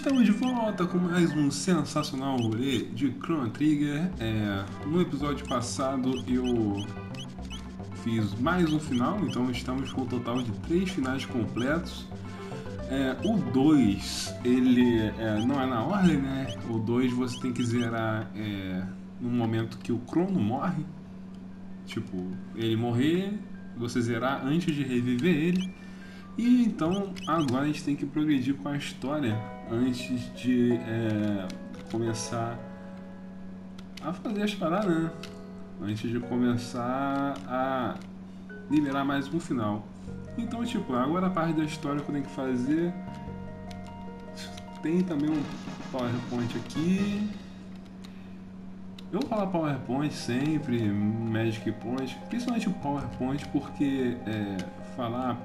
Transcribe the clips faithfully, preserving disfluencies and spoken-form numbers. Estamos de volta com mais um sensacional rolê de Chrono Trigger. É, no episódio passado eu fiz mais um final, então estamos com um total de três finais completos. É, o dois, ele é, não é na ordem, né? O dois você tem que zerar é, no momento que o Chrono morre. Tipo, ele morrer, você zerar antes de reviver ele. E então agora a gente tem que progredir com a história antes de é, começar a fazer as paradas, né? Antes de começar a liberar mais um final. Então, tipo, agora a parte da história que eu tenho que fazer. Tem também um PowerPoint aqui. Eu vou falar PowerPoint sempre, Magic Point, principalmente o PowerPoint, porque é, falar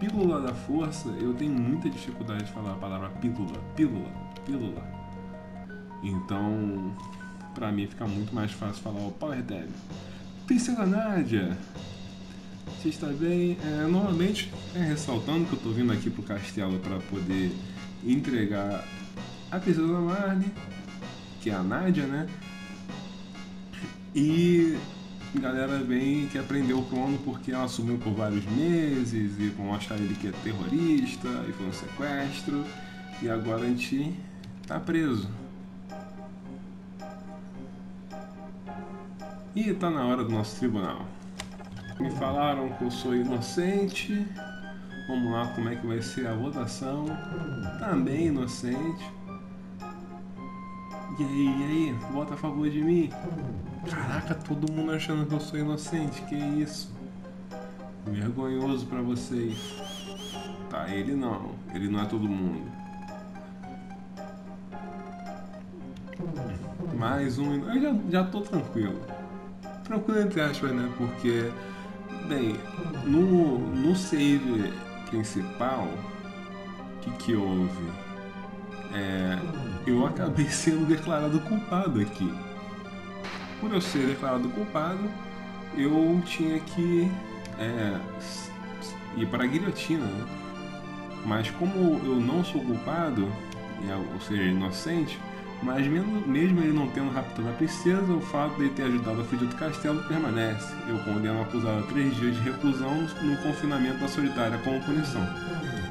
Pílula da Força, eu tenho muita dificuldade de falar a palavra pílula, pílula, pílula. Então, pra mim fica muito mais fácil falar o Power Tab. Princesa Nádia, você está bem? É, normalmente, é, ressaltando que eu tô vindo aqui pro castelo pra poder entregar a Princesa Marle, que é a Nádia, né? E galera bem que aprendeu o Chrono porque ela sumiu por vários meses e vão achar ele que é terrorista e foi um sequestro e agora a gente tá preso. E tá na hora do nosso tribunal. Me falaram que eu sou inocente. Vamos lá, como é que vai ser a votação? Também inocente. E aí, e aí? Vota a favor de mim? Caraca, todo mundo achando que eu sou inocente, que isso? Vergonhoso pra vocês. Tá, ele não. Ele não é todo mundo. Mais um... Eu já, já tô tranquilo. Tranquilo entre aspas, né? Porque, bem, no, no save principal, o que que houve? É, eu acabei sendo declarado culpado aqui. Por eu ser declarado culpado, eu tinha que é, ir para a guilhotina, né? Mas como eu não sou culpado, ou seja, inocente, mas mesmo, mesmo ele não tendo raptado a princesa, o fato de ele ter ajudado a fugir do castelo permanece. Eu condeno o acusado a três dias de reclusão no confinamento da solitária como punição.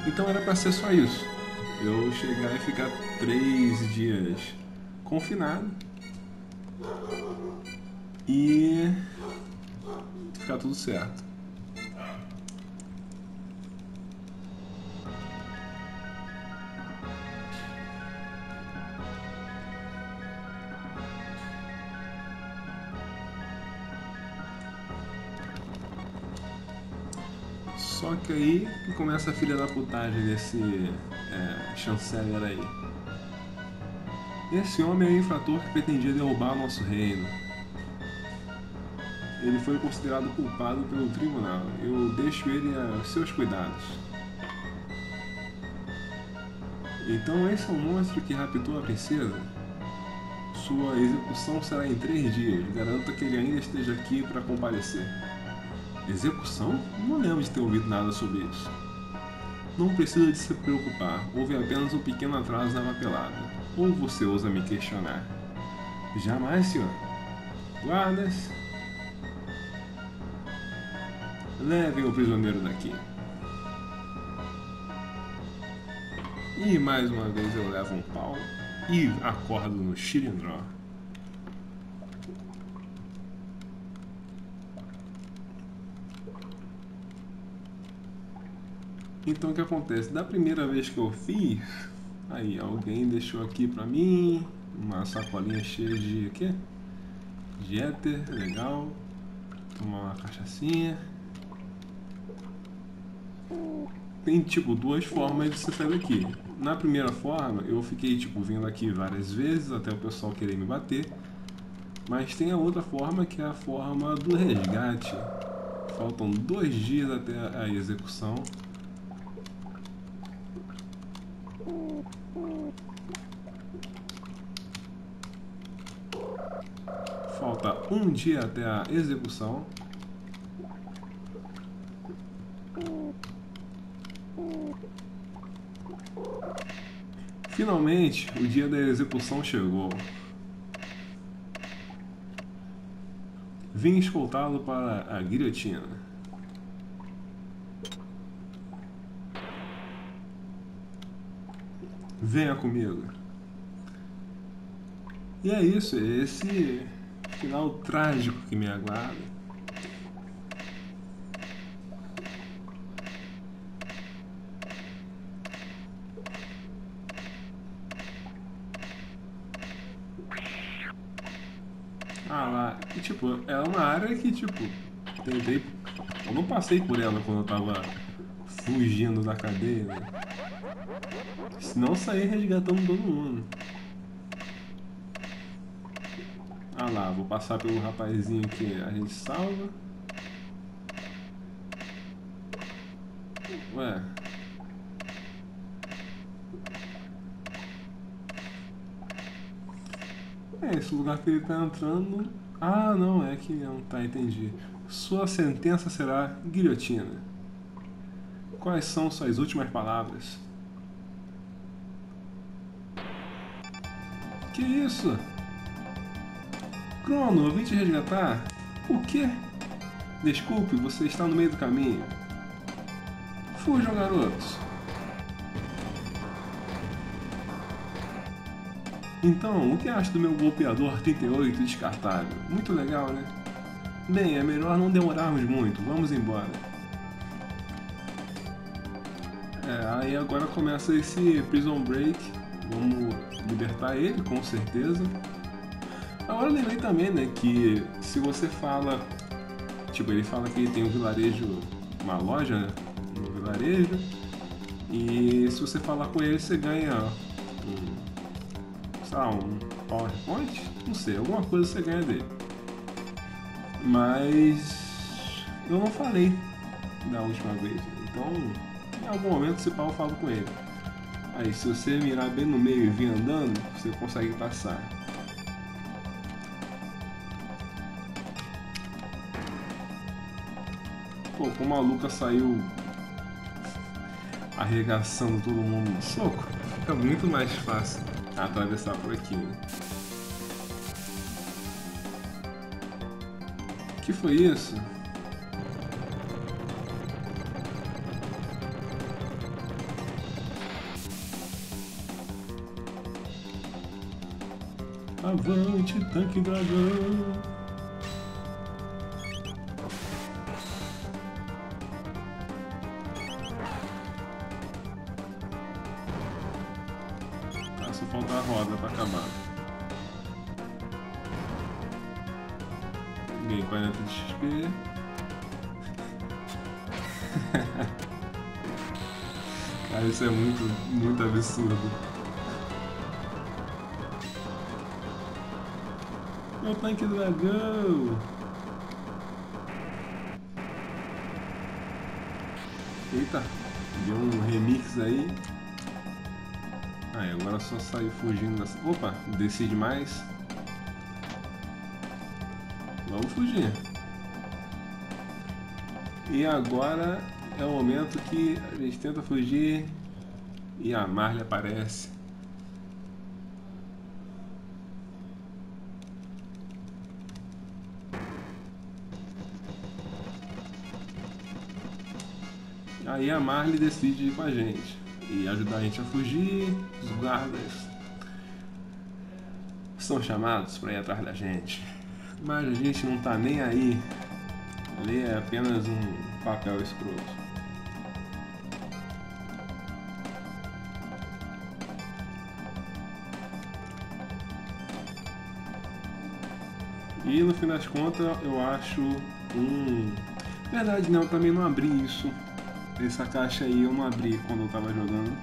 Então era para ser só isso. Eu chegar e ficar três dias confinado e ficar tudo certo. Só que aí que começa a filha da putagem desse é, chanceler aí. Esse homem é o infrator que pretendia derrubar nosso reino. Ele foi considerado culpado pelo tribunal. Eu deixo ele a seus cuidados. Então esse é o monstro que raptou a princesa? Sua execução será em três dias. Garanto que ele ainda esteja aqui para comparecer. Execução? Não lembro de ter ouvido nada sobre isso. Não precisa de se preocupar. Houve apenas um pequeno atraso na papelada. Ou você ousa me questionar? Jamais, senhor. Guardas, levem o prisioneiro daqui. E mais uma vez eu levo um pau e acordo no xilindró. Então o que acontece? Da primeira vez que eu fiz, aí alguém deixou aqui pra mim uma sacolinha cheia de quê? De éter, legal. Tomar uma cachaçinha. Tem tipo duas formas de você sair aqui. Na primeira forma eu fiquei tipo vindo aqui várias vezes até o pessoal querer me bater. Mas tem a outra forma que é a forma do resgate. Faltam dois dias até a execução. Falta um dia até a execução. Finalmente, o dia da execução chegou. Vim escoltá-lo para a guilhotina. Venha comigo. E é isso, esse final trágico que me aguarda. Ah lá, e tipo, é uma área que tipo, tentei, eu não passei por ela quando eu tava fugindo da cadeia, né? Senão eu saí resgatando todo mundo. Ah lá, vou passar pelo rapazinho que a gente salva. Ué. É, esse lugar que ele tá entrando... Ah, não, é que não. Tá, entendi. Sua sentença será guilhotina. Quais são suas últimas palavras? Que isso? Chrono, eu vim te resgatar. O quê? Desculpe, você está no meio do caminho. Fujam, garotos. Então, o que acha do meu golpeador trinta e oito descartável? Muito legal, né? Bem, é melhor não demorarmos muito. Vamos embora. É, aí agora começa esse Prison Break. Vamos libertar ele, com certeza. Agora eu lembrei também, né, que se você fala... Tipo, ele fala que ele tem um vilarejo... Uma loja, né? Um vilarejo. E se você falar com ele, você ganha... Um, Ah, um PowerPoint? Não sei, alguma coisa você ganha dele. Mas eu não falei da última vez, então em algum momento esse pau eu falo com ele. Aí se você mirar bem no meio e vir andando, você consegue passar. Pô, como a Luca saiu arregaçando todo mundo no soco, fica muito mais fácil atravessar por aqui, né? Que foi isso? Avante, tanque dragão! Só falta a roda pra acabar. Ganhei quarenta de X P. Cara, isso é muito, muito absurdo. Meu tanque dragão! Eita, deu um remix aí. Ah, agora só sair fugindo dessa... Opa, desci demais. Vamos fugir. E agora é o momento que a gente tenta fugir e a Marle aparece. Aí a Marle decide ir com a gente e ajudar a gente a fugir. Os guardas são chamados para ir atrás da gente, mas a gente não tá nem aí. Ali é apenas um papel escroto. E no fim das contas eu acho um... Verdade não, eu também não abri isso. Essa caixa aí eu não abri quando eu tava jogando.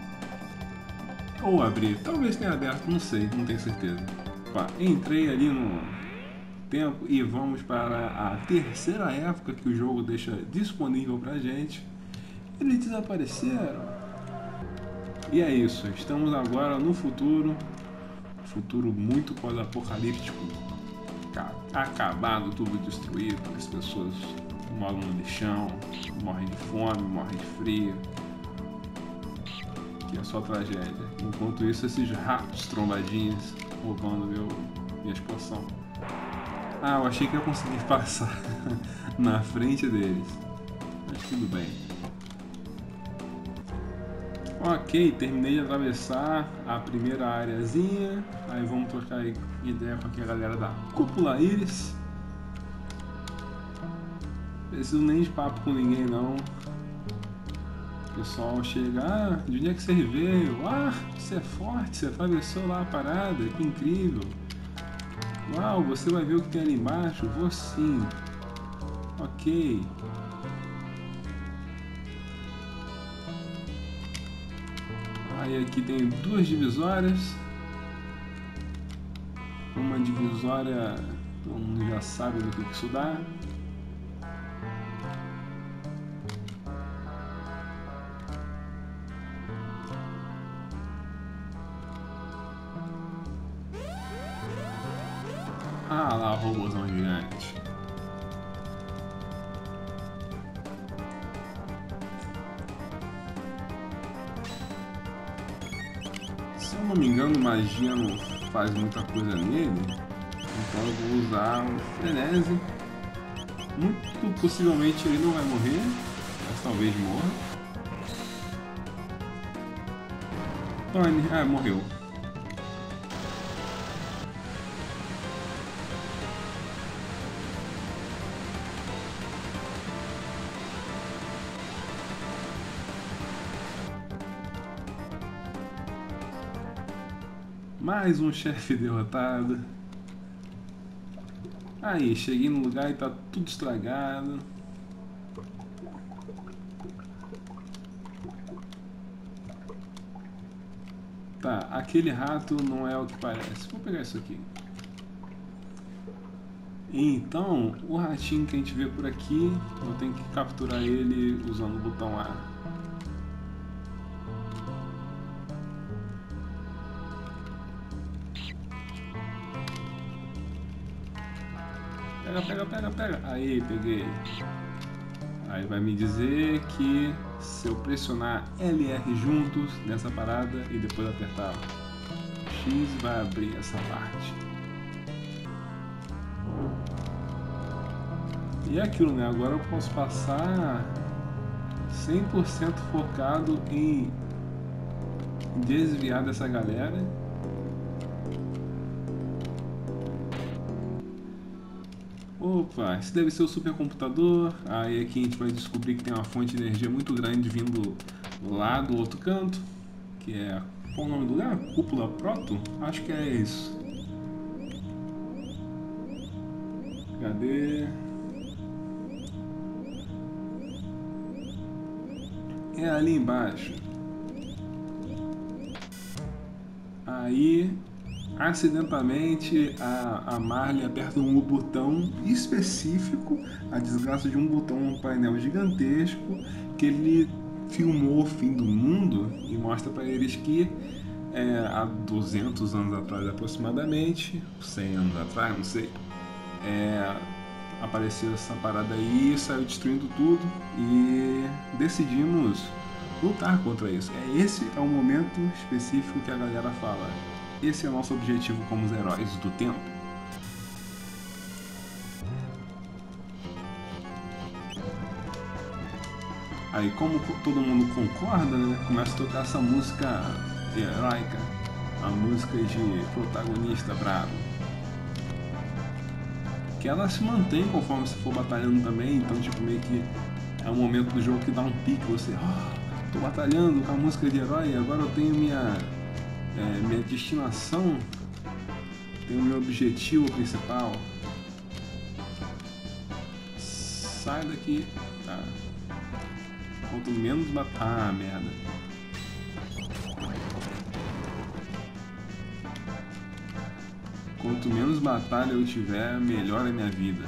Ou abri, talvez tenha aberto, não sei, não tenho certeza. Pá, entrei ali no tempo e vamos para a terceira época que o jogo deixa disponível pra gente. Eles desapareceram. E é isso, estamos agora no futuro. Futuro muito pós-apocalíptico. Acabado, tudo destruído, as pessoas... moram no lixão, morrem de fome, morrem de frio. que é só tragédia. Enquanto isso, esses ratos trombadinhos roubando meu, minhas poções. Ah, eu achei que eu consegui passar na frente deles, mas tudo bem. Ok, terminei de atravessar a primeira areazinha. Aí vamos trocar ideia com aqui a galera da Cúpula Iris. Preciso nem de papo com ninguém não. O pessoal chega, ah, de onde é que você veio? Ah, você é forte, você atravessou lá a parada, que incrível. Uau, você vai ver o que tem ali embaixo? Vou sim. Ok. Aí aqui tem duas divisórias. Uma divisória, todo mundo já sabe do que isso dá. Ah lá, o robôzão gigante. Se eu não me engano, magia não faz muita coisa nele. Então eu vou usar um frenesi. Muito possivelmente ele não vai morrer, mas talvez morra. Tony, ah, morreu. Mais um chefe derrotado. Aí, cheguei no lugar e tá tudo estragado. Tá, aquele rato não é o que parece. Vou pegar isso aqui. Então, o ratinho que a gente vê por aqui, eu tenho que capturar ele usando o botão A. Pega, pega, pega, pega. Aí, peguei. Aí vai me dizer que se eu pressionar L R juntos nessa parada e depois apertar X vai abrir essa parte. E é aquilo, né? Agora eu posso passar cem por cento focado em desviar dessa galera. Opa, esse deve ser o supercomputador. Aí aqui a gente vai descobrir que tem uma fonte de energia muito grande vindo lá do outro canto, que é, qual o nome do lugar? Cúpula Proto? Acho que é isso. Cadê? É ali embaixo. Aí... acidentalmente a, a Marle aperta um botão específico, a desgraça de um botão num painel gigantesco, que ele filmou o fim do mundo e mostra para eles que é, há duzentos anos atrás aproximadamente, cem anos atrás, não sei, é, apareceu essa parada aí, saiu destruindo tudo e decidimos lutar contra isso. É, esse é o momento específico que a galera fala. Esse é o nosso objetivo como os heróis do tempo. Aí, como todo mundo concorda, né, começa a tocar essa música heróica, a música de protagonista bravo, que ela se mantém conforme você for batalhando também. Então, tipo, meio que é um momento do jogo que dá um pique, você, oh, tô batalhando com a música de herói, agora eu tenho minha... É, minha destinação, tem o meu objetivo principal. Sai daqui. Tá. Quanto menos batalha. Ah, merda. Quanto menos batalha eu tiver, melhor é minha vida.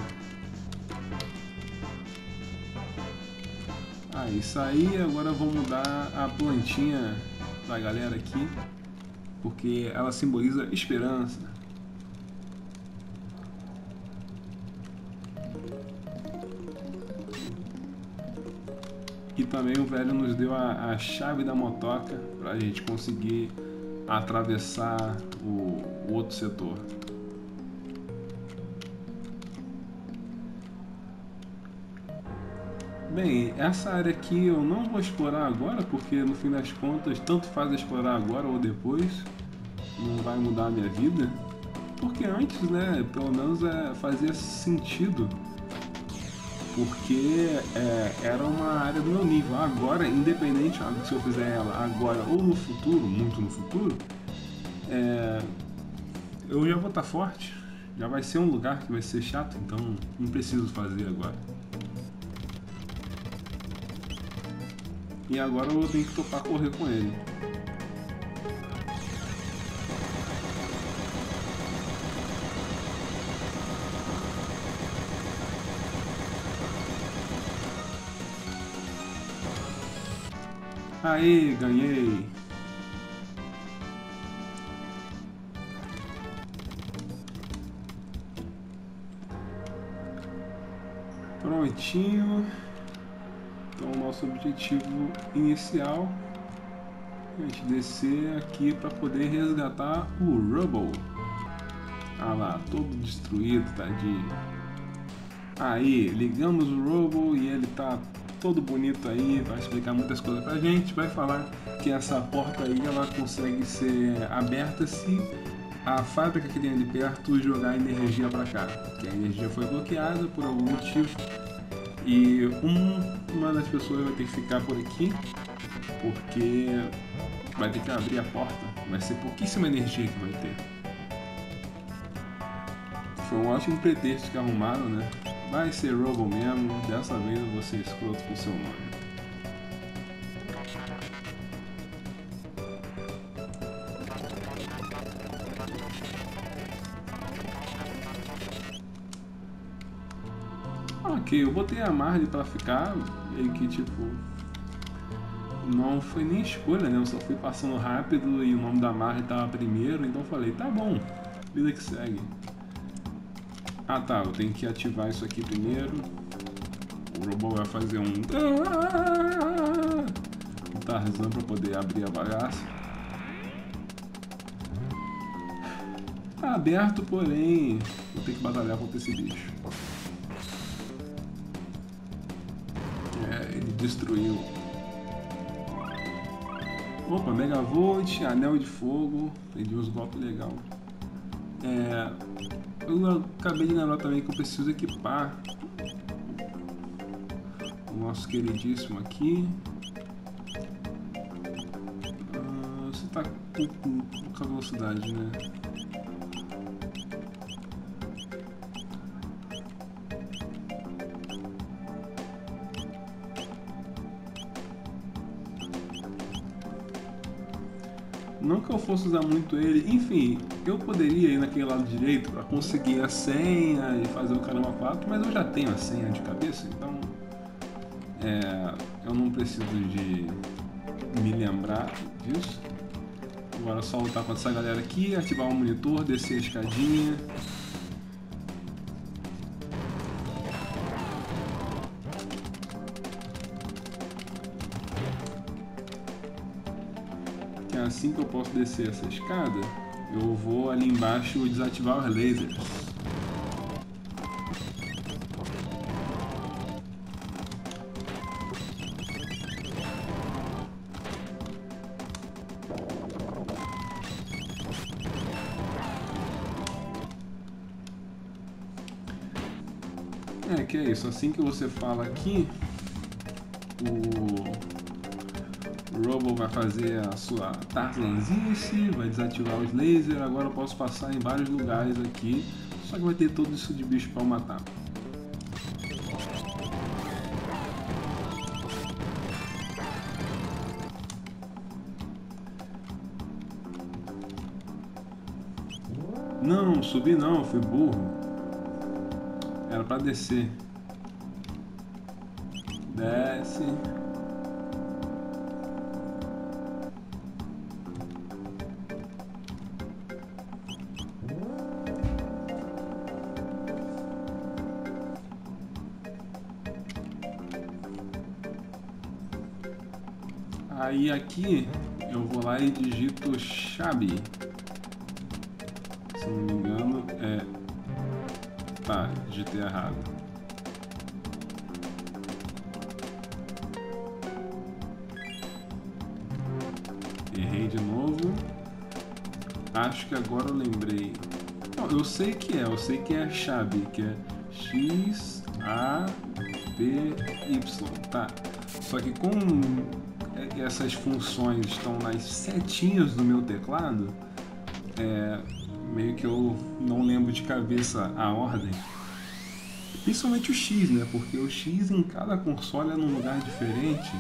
Aí saí, agora eu vou mudar a plantinha da galera aqui, porque ela simboliza esperança. E também o velho nos deu a, a chave da motoca para a gente conseguir atravessar o, o outro setor. Bem, essa área aqui eu não vou explorar agora, porque no fim das contas, tanto faz explorar agora ou depois, não vai mudar a minha vida. Porque antes, né, pelo menos é, fazia sentido, porque é, era uma área do meu nível. Agora, independente se eu fizer ela agora ou no futuro, muito no futuro, é, eu já vou estar forte, já vai ser um lugar que vai ser chato, então não preciso fazer agora. E agora eu tenho que topar correr com ele. Aí, ganhei! Prontinho! Então, nosso objetivo inicial é a gente descer aqui para poder resgatar o Rubble. Ah lá, todo destruído, tadinho. Aí, ligamos o Rubble e ele tá todo bonito aí, vai explicar muitas coisas pra gente. Vai falar que essa porta aí ela consegue ser aberta se a fábrica que tem ali perto jogar energia pra cá. Que a energia foi bloqueada por algum motivo. E um, uma das pessoas vai ter que ficar por aqui, porque vai ter que abrir a porta. Vai ser pouquíssima energia que vai ter. Foi um ótimo pretexto que arrumaram, né? Vai ser Robo mesmo, dessa vez eu vou ser escroto com seu nome. Eu botei a Marle pra ficar, meio que tipo, não foi nem escolha, né? Eu só fui passando rápido e o nome da Marle tava primeiro, então eu falei, tá bom, vida que segue. Ah tá, eu tenho que ativar isso aqui primeiro. O robô vai fazer um um Tarzan pra poder abrir a bagaça. Tá aberto, porém, vou ter que batalhar contra esse bicho. Destruiu. Opa, Megavolt, Anel de Fogo, perdi uns golpes legais. É, eu acabei de lembrar também que eu preciso equipar o nosso queridíssimo aqui. Ah, você tá com pouca velocidade, né? Não que eu fosse usar muito ele, enfim, eu poderia ir naquele lado direito para conseguir a senha e fazer o caramba quatro, mas eu já tenho a senha de cabeça, então é, eu não preciso de me lembrar disso. Agora é só lutar com essa galera aqui, ativar o monitor, descer a escadinha. Assim que eu posso descer essa escada, eu vou ali embaixo desativar os lasers. É que é isso, assim que você fala aqui, o O Robo vai fazer a sua Tarzanzice, vai desativar os lasers. Agora eu posso passar em vários lugares aqui, só que vai ter todo isso de bicho para matar. Não, subi não, fui burro. Era para descer. Desce. Aí aqui eu vou lá e digito Xabi. Se não me engano é... Tá, digitei errado. Errei de novo. Acho que agora eu lembrei. Não, eu sei que é, eu sei que é Xabi, que é X A B Y. Tá, só que com... essas funções estão nas setinhas do meu teclado, é, meio que eu não lembro de cabeça a ordem, principalmente o X, né? Porque o X em cada console é num lugar diferente,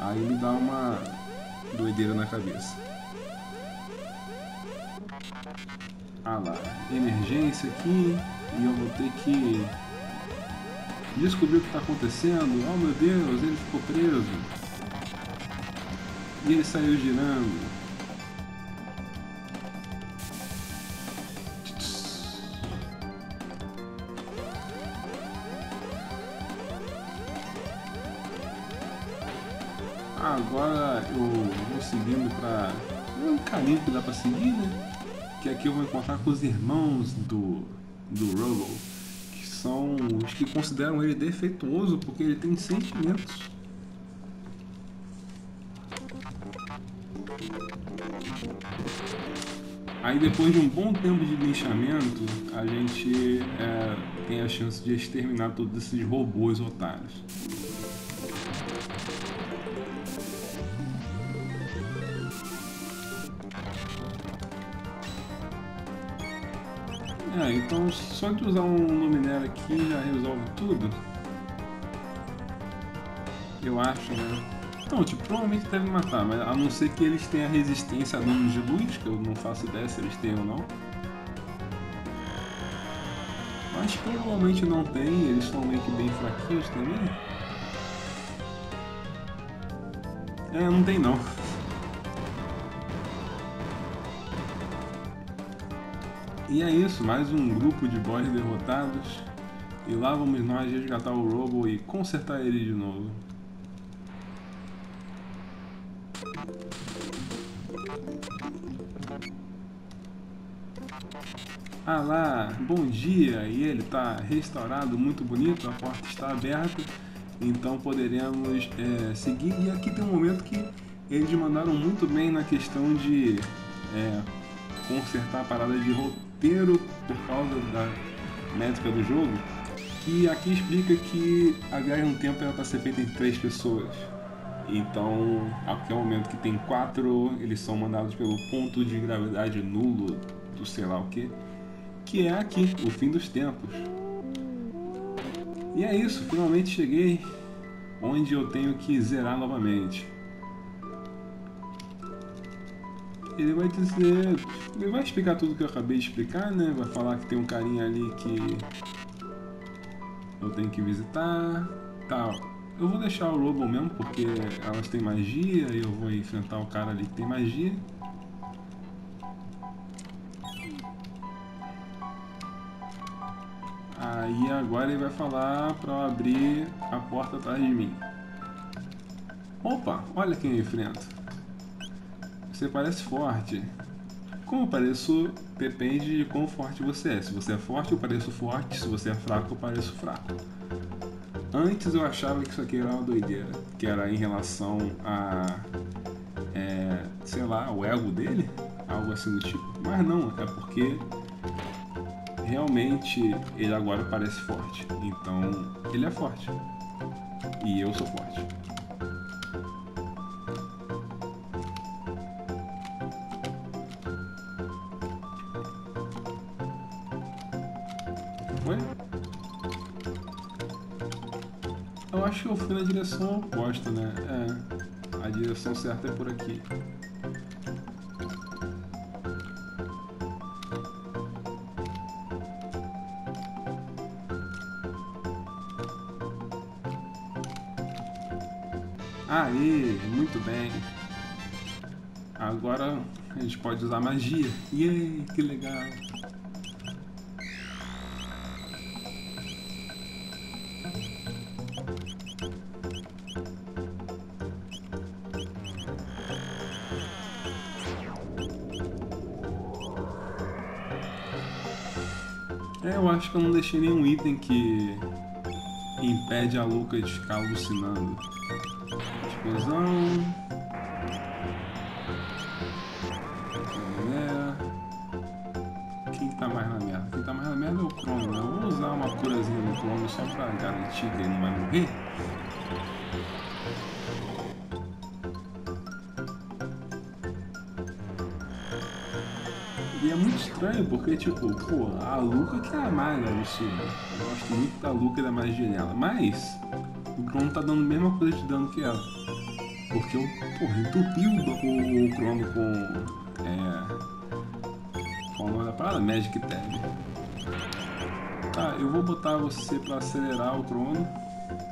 aí me dá uma doideira na cabeça. Ah lá, emergência aqui, e eu vou ter que descobrir o que está acontecendo. Oh meu Deus, ele ficou preso. E ele saiu girando. Agora eu vou seguindo para um caminho que dá para seguir, né? Que aqui eu vou encontrar com os irmãos do, do Rolo, que são os que consideram ele defeituoso porque ele tem sentimentos. Aí depois de um bom tempo de linchamento, a gente é, tem a chance de exterminar todos esses robôs otários. É, então só de usar um luminário aqui já resolve tudo. Eu acho, né? Não, tipo, provavelmente deve matar, mas a não ser que eles tenham resistência a danos de luz, que eu não faço ideia se eles têm ou não. Mas provavelmente não tem, eles são meio que bem fraquinhos também. É, não tem não. E é isso, mais um grupo de boss derrotados. E lá vamos nós resgatar o Robo e consertar ele de novo. Ah lá, bom dia, e ele está restaurado, muito bonito, a porta está aberta, então poderemos é, seguir. E aqui tem um momento que eles mandaram muito bem na questão de é, consertar a parada de roteiro por causa da métrica do jogo, que aqui explica que a viagem no tempo era para ser feita em três pessoas. Então, a qualquer momento que tem quatro, eles são mandados pelo ponto de gravidade nulo do sei lá o que, que é aqui, o fim dos tempos. E é isso, finalmente cheguei onde eu tenho que zerar novamente. Ele vai dizer, ele vai explicar tudo que eu acabei de explicar, né? Vai falar que tem um carinha ali que eu tenho que visitar, tal. Eu vou deixar o Robo mesmo porque elas têm magia e eu vou enfrentar o cara ali que tem magia. Aí agora ele vai falar para eu abrir a porta atrás de mim. Opa, olha quem eu enfrento. Você parece forte. Como eu pareço depende de quão forte você é. Se você é forte, eu pareço forte. Se você é fraco, eu pareço fraco. Antes eu achava que isso aqui era uma doideira, que era em relação a, é, sei lá, o ego dele, algo assim do tipo. Mas não, é porque... realmente ele agora parece forte, então ele é forte e eu sou forte. Ué? Eu acho que eu fui na direção oposta, né? É, a direção certa é por aqui. Aê, muito bem. Agora a gente pode usar magia. Yay, que legal. É, eu acho que eu não deixei nenhum item que impede a louca de ficar alucinando. Explosão. Quem tá mais na merda? Quem tá mais na merda é o Crono, né? Eu vou usar uma curazinha no Crono só pra garantir que ele não vai morrer. E é muito estranho porque, tipo, pô, a Luca que é a mais alucina. Eu gosto muito da Luca e da magia dela, mas o Crono tá dando a mesma coisa de dano que ela. Porque eu, porra, entupiu o, o Crono com... é... da parada, Magic Tag. Tá, eu vou botar você pra acelerar o Crono,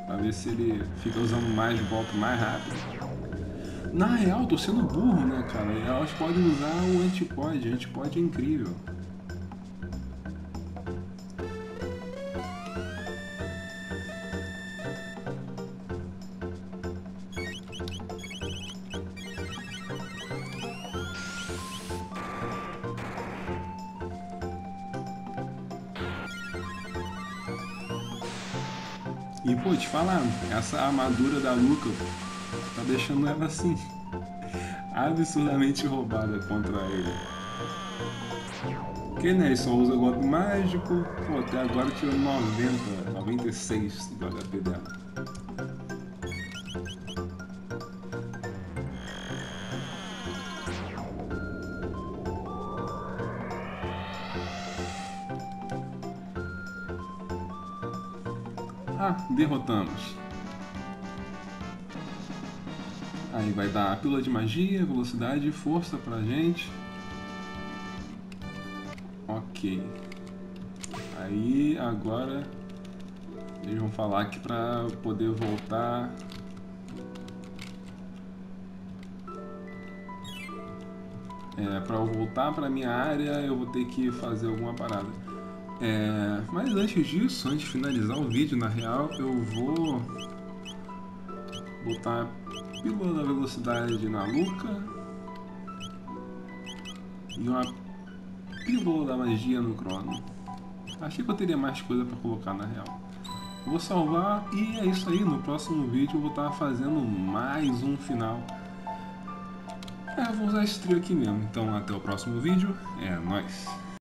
pra ver se ele fica usando mais golpe mais rápido. Na real, tô sendo burro, né, cara? Elas podem usar o Antipode, o Antipode é incrível. E pô, te falar, essa armadura da Luca tá deixando ela assim absurdamente roubada contra ele. Porque né, ele só usa golpe mágico, pô, até agora tirou noventa, noventa e seis do H P dela. Ah, derrotamos. Aí vai dar a pílula de magia, velocidade e força pra gente. Ok. Aí agora eles vão falar que pra poder voltar. É, pra eu voltar pra minha área eu vou ter que fazer alguma parada. É, mas antes disso, antes de finalizar o vídeo, na real, eu vou botar a pílula da velocidade na Luca e uma pílula da magia no Crono. Achei que eu teria mais coisa pra colocar, na real. Vou salvar e é isso aí. No próximo vídeo eu vou estar fazendo mais um final. É, eu vou usar esse trio aqui mesmo. Então até o próximo vídeo. É nóis!